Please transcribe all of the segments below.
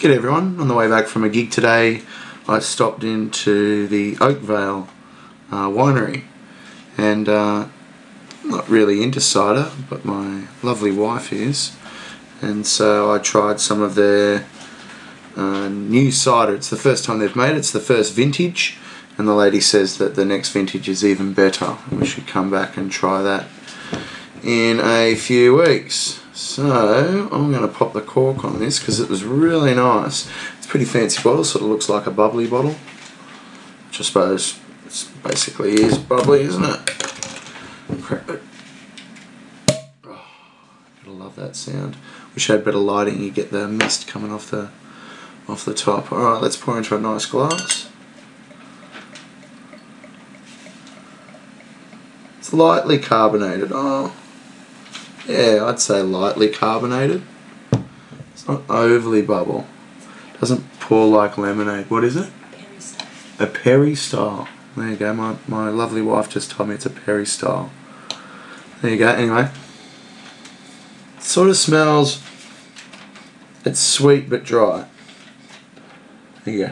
G'day everyone, on the way back from a gig today I stopped into the Oakvale winery and not really into cider, but my lovely wife is, and so I tried some of their new cider. It's the first time they've made it, it's the first vintage, and the lady says that the next vintage is even better and we should come back and try that in a few weeks. So I'm going to pop the cork on this because it was really nice. It's a pretty fancy bottle, sort of looks like a bubbly bottle, which I suppose it basically is bubbly, isn't it? Crack it. Oh, gotta love that sound. Wish I had better lighting, you get the mist coming off the top. Alright, let's pour into a nice glass. It's lightly carbonated. Oh. Yeah, I'd say lightly carbonated. It's not overly bubble. It doesn't pour like lemonade. What is it? A Perry style. There you go. My lovely wife just told me it's a Perry style. There you go. Anyway, it sort of smells. It's sweet but dry. There you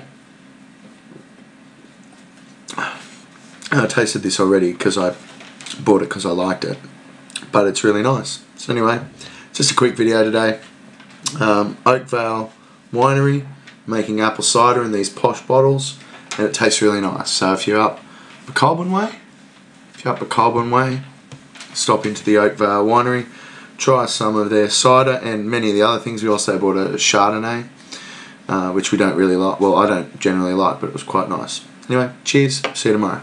go. I tasted this already because I bought it because I liked it. But it's really nice. So anyway, just a quick video today. Oakvale Winery making apple cider in these posh bottles, and it tastes really nice. So if you're up the Colburn way, stop into the Oakvale Winery, try some of their cider and many of the other things. We also bought a Chardonnay, which we don't really like. Well, I don't generally like, but it was quite nice. Anyway, cheers. See you tomorrow.